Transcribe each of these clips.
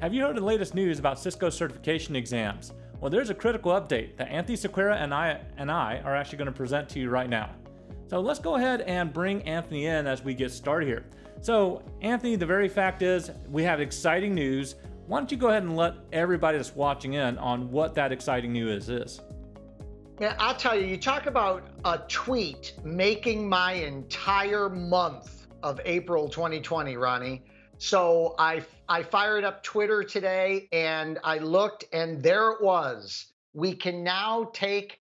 Have you heard the latest news about Cisco certification exams? Well, there's a critical update that Anthony Sequeira and I are actually going to present to you right now. So let's go ahead and bring Anthony in as we get started here. So Anthony, the very fact is we have exciting news. Why don't you go ahead and let everybody that's watching in on what that exciting news is. Yeah, I'll tell you, you talk about a tweet making my entire month of April 2020, Ronnie. So I fired up Twitter today and I looked and there it was. We can now take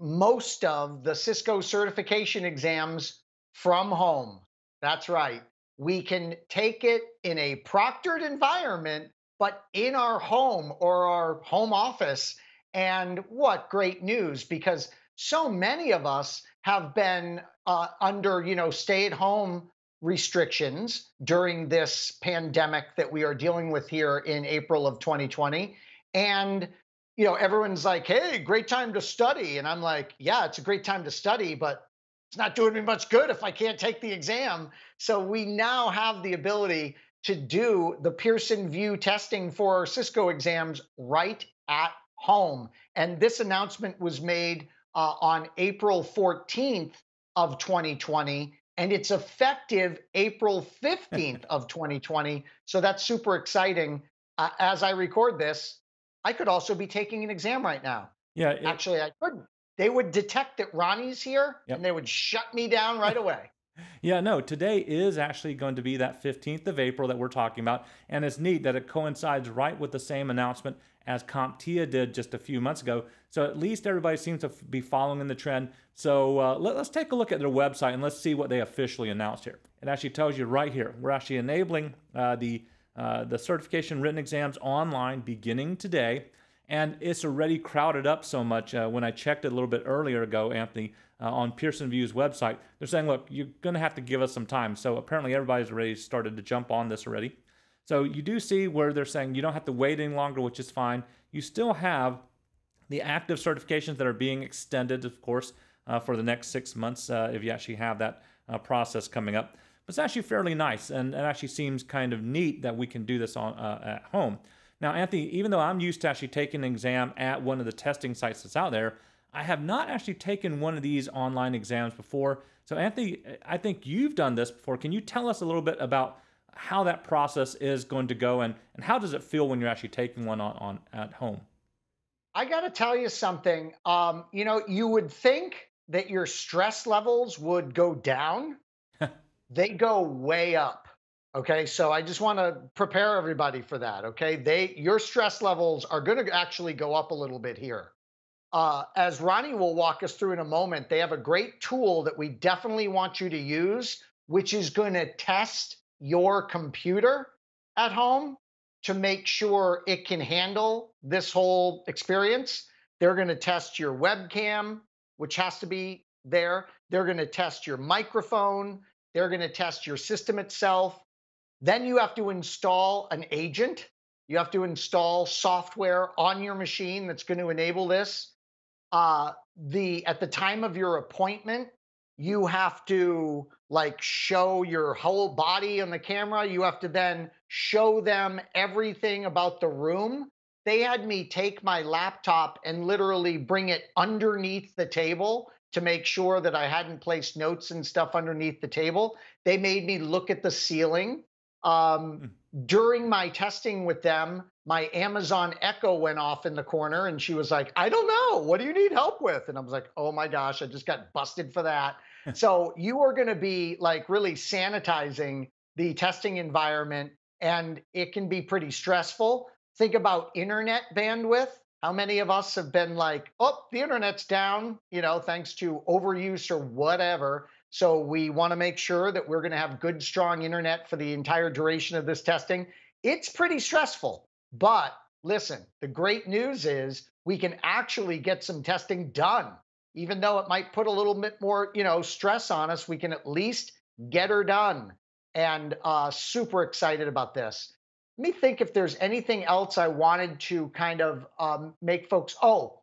most of the Cisco certification exams from home. That's right. We can take it in a proctored environment, but in our home or our home office. And what great news, because so many of us have been under, you know, stay-at-home restrictions during this pandemic that we are dealing with here in April of 2020. And, you know, everyone's like, hey, great time to study. And I'm like, yeah, it's a great time to study, but it's not doing me much good if I can't take the exam. So we now have the ability to do the Pearson VUE testing for Cisco exams right at home. And this announcement was made on April 14th of 2020, and it's effective April 15th of 2020. So that's super exciting. As I record this, I could also be taking an exam right now. Yeah, actually, I couldn't. They would detect that Ronnie's here, yep, and they would shut me down right away. Yeah, no, today is actually going to be that 15th of April that we're talking about. And it's neat that it coincides right with the same announcement as CompTIA did just a few months ago. So at least everybody seems to be following in the trend. So let's take a look at their website and let's see what they officially announced here. It actually tells you right here, we're actually enabling the certification written exams online beginning today. And it's already crowded up so much. When I checked it a little bit earlier ago, Anthony, on Pearson VUE's website, they're saying, look, you're going to have to give us some time. So apparently everybody's already started to jump on this already. So you do see where they're saying you don't have to wait any longer, which is fine. You still have the active certifications that are being extended, of course, for the next 6 months if you actually have that process coming up. But it's actually fairly nice, and it actually seems kind of neat that we can do this on, at home. Now, Anthony, even though I'm used to actually taking an exam at one of the testing sites that's out there, I have not actually taken one of these online exams before. So, Anthony, I think you've done this before. Can you tell us a little bit about how that process is going to go, and how does it feel when you're actually taking one on at home? I got to tell you something. You know, you would think that your stress levels would go down. They go way up. Okay, so I just want to prepare everybody for that, okay? Your stress levels are going to actually go up a little bit here. As Ronnie will walk us through in a moment, they have a great tool that we definitely want you to use, which is going to test your computer at home to make sure it can handle this whole experience. They're going to test your webcam, which has to be there. They're going to test your microphone. They're going to test your system itself. Then you have to install an agent. You have to install software on your machine that's going to enable this. At the time of your appointment, you have to like show your whole body on the camera. You have to then show them everything about the room. They had me take my laptop and literally bring it underneath the table to make sure that I hadn't placed notes and stuff underneath the table. They made me look at the ceiling. During my testing with them, my Amazon Echo went off in the corner and she was like, I don't know, what do you need help with? And I was like, oh my gosh, I just got busted for that. So you are going to be like really sanitizing the testing environment, and it can be pretty stressful. Think about internet bandwidth. How many of us have been like, oh, the internet's down, you know, thanks to overuse or whatever. So we want to make sure that we're going to have good, strong internet for the entire duration of this testing. It's pretty stressful. But listen, the great news is we can actually get some testing done. Even though it might put a little bit more, you know, stress on us, we can at least get her done. And super excited about this. Let me think if there's anything else I wanted to kind of make folks, oh,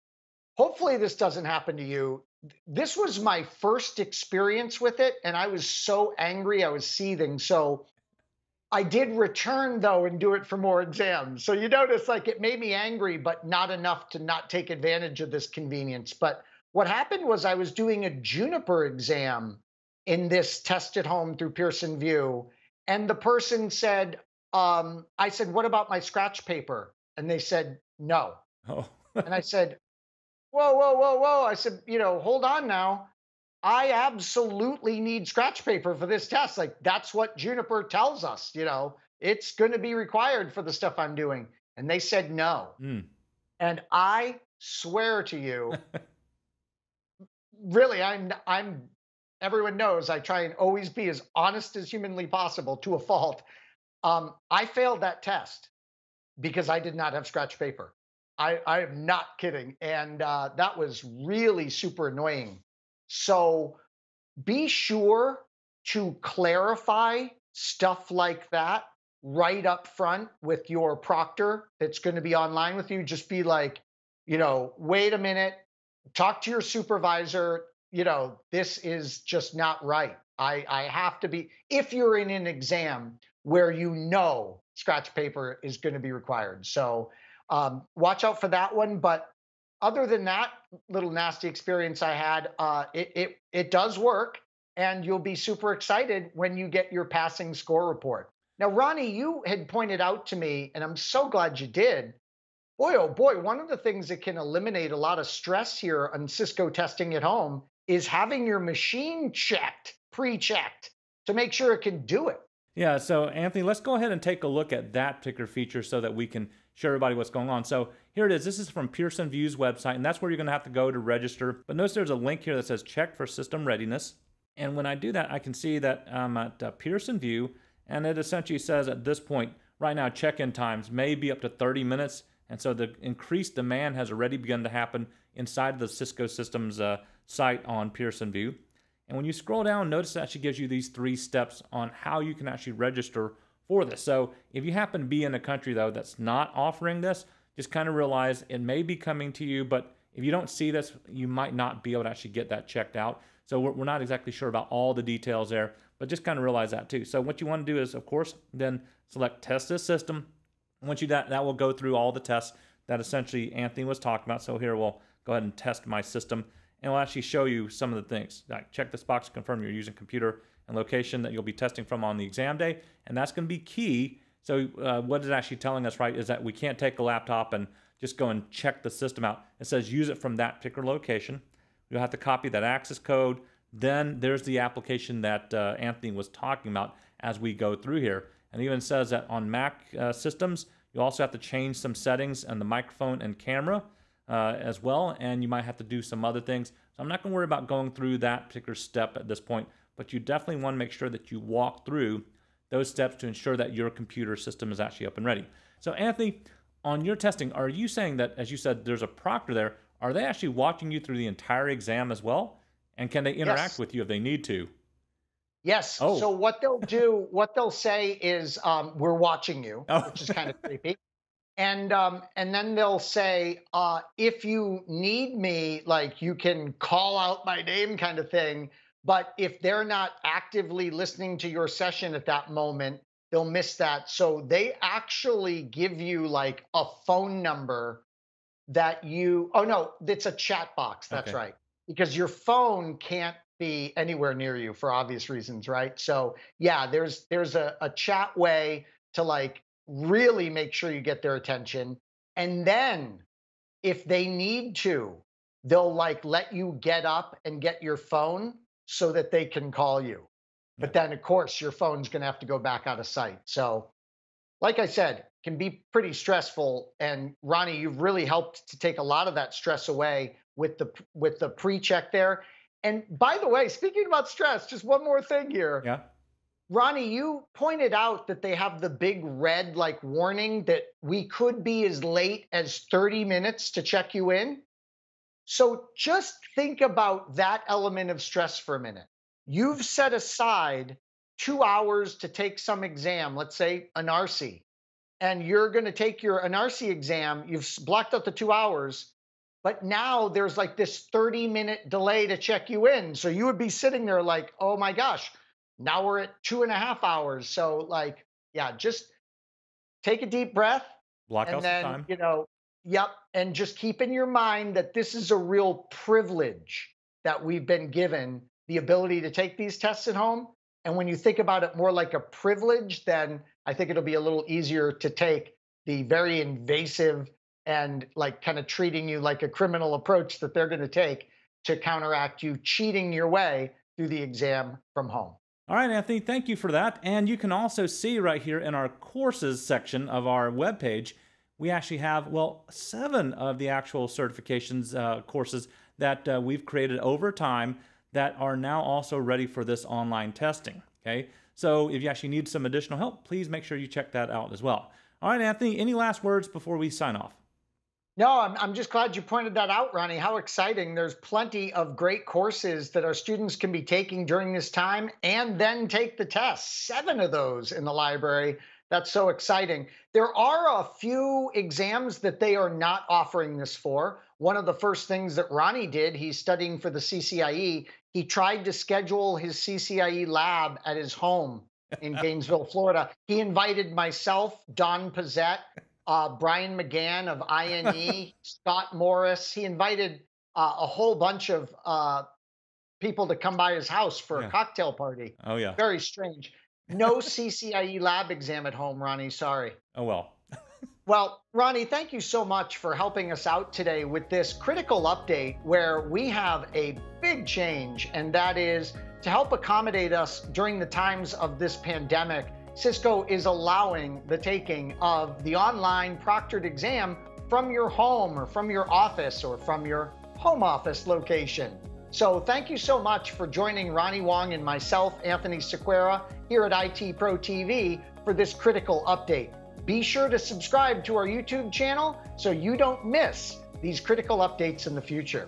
hopefully this doesn't happen to you. This was my first experience with it, and I was so angry, I was seething. So I did return, though, and do it for more exams. So you notice, like, it made me angry, but not enough to not take advantage of this convenience. But what happened was I was doing a Juniper exam in this test at home through Pearson VUE, and the person said, I said, what about my scratch paper? And they said, no. Oh. And I said, whoa. I said, you know, hold on now. I absolutely need scratch paper for this test. Like, that's what Juniper tells us, you know, it's going to be required for the stuff I'm doing. And they said no. Mm. And I swear to you, really, I'm, everyone knows I try and always be as honest as humanly possible to a fault. I failed that test because I did not have scratch paper. I am not kidding. And that was really super annoying. So be sure to clarify stuff like that right up front with your proctor that's going to be online with you. Just be like, you know, wait a minute, talk to your supervisor. You know, this is just not right. I have to be, if you're in an exam where you know scratch paper is going to be required. So watch out for that one. But other than that little nasty experience I had, it does work, and you'll be super excited when you get your passing score report. Now, Ronnie, you had pointed out to me, and I'm so glad you did, boy, oh boy, one of the things that can eliminate a lot of stress here on Cisco testing at home is having your machine checked, pre-checked, to make sure it can do it. Yeah, so Anthony, let's go ahead and take a look at that particular feature so that we can show everybody what's going on. So here it is. This is from Pearson VUE's website, and that's where you're going to have to go to register. But notice there's a link here that says check for system readiness. And when I do that, I can see that I'm at Pearson VUE, and it essentially says at this point, right now, check-in times may be up to 30 minutes. And so the increased demand has already begun to happen inside the Cisco Systems site on Pearson VUE. And when you scroll down, notice that she gives you these 3 steps on how you can actually register for this. So if you happen to be in a country, though, that's not offering this, just kind of realize it may be coming to you, but if you don't see this, you might not be able to actually get that checked out. So we're not exactly sure about all the details there, but just kind of realize that too. So what you want to do is, of course, then select test this system. Once you do that, that will go through all the tests that essentially Anthony was talking about. So here we'll go ahead and test my system. And we'll actually show you some of the things. Like check this box to confirm you're using computer and location that you'll be testing from on the exam day. And that's going to be key. So what it's actually telling us, right, is that we can't take a laptop and just go and check the system out. It says use it from that particular location. You'll have to copy that access code. Then there's the application that Anthony was talking about as we go through here. And it even says that on Mac systems, you also have to change some settings and the microphone and camera. As well, and you might have to do some other things. So I'm not going to worry about going through that particular step at this point, but you definitely want to make sure that you walk through those steps to ensure that your computer system is actually up and ready. So Anthony, on your testing, are you saying that, as you said, there's a proctor there, are they actually watching you through the entire exam as well? And can they interact Yes. with you if they need to? Yes. Oh. So what they'll do, what they'll say is, we're watching you, oh. which is kind of creepy. And then they'll say, if you need me, like you can call out my name kind of thing. But if they're not actively listening to your session at that moment, they'll miss that. So they actually give you like a phone number that you, oh no, it's a chat box. That's okay. Right. Because your phone can't be anywhere near you for obvious reasons. Right. So yeah, there's a chat way to like, really make sure you get their attention. And then if they need to, they'll like let you get up and get your phone so that they can call you. But then of course your phone's going to have to go back out of sight. So like I said, can be pretty stressful. And Ronnie, you've really helped to take a lot of that stress away with the pre-check there. And by the way, speaking about stress, just one more thing here. Yeah. Ronnie, you pointed out that they have the big red like warning that we could be as late as 30 minutes to check you in. So just think about that element of stress for a minute. You've set aside 2 hours to take some exam, let's say ENARSI, and you're going to take your ENARSI exam. You've blocked out the 2 hours, but now there's like this 30-minute delay to check you in. So you would be sitting there like, oh my gosh, now we're at 2.5 hours. So like, yeah, just take a deep breath. Block out some time. You know, yep. And just keep in your mind that this is a real privilege that we've been given, the ability to take these tests at home. And when you think about it more like a privilege, then I think it'll be a little easier to take the very invasive and like kind of treating you like a criminal approach that they're going to take to counteract you cheating your way through the exam from home. All right, Anthony, thank you for that. And you can also see right here in our courses section of our webpage, we actually have, well, 7 of the actual certifications courses that we've created over time that are now also ready for this online testing, okay? So if you actually need some additional help, please make sure you check that out as well. All right, Anthony, any last words before we sign off? No, I'm just glad you pointed that out, Ronnie. How exciting. There's plenty of great courses that our students can be taking during this time and then take the test. 7 of those in the library. That's so exciting. There are a few exams that they are not offering this for. One of the first things that Ronnie did, he's studying for the CCIE, he tried to schedule his CCIE lab at his home in Gainesville, Florida. He invited myself, Don Pezet, Brian McGann of INE, Scott Morris. He invited a whole bunch of people to come by his house for a cocktail party. Oh, yeah. Very strange. No CCIE lab exam at home, Ronnie. Sorry. Oh, well. Well, Ronnie, thank you so much for helping us out today with this critical update where we have a big change, and that is to help accommodate us during the times of this pandemic. Cisco is allowing the taking of the online proctored exam from your home or from your office or from your home office location. So thank you so much for joining Ronnie Wong and myself, Anthony Sequeira, here at ITProTV for this critical update. Be sure to subscribe to our YouTube channel so you don't miss these critical updates in the future.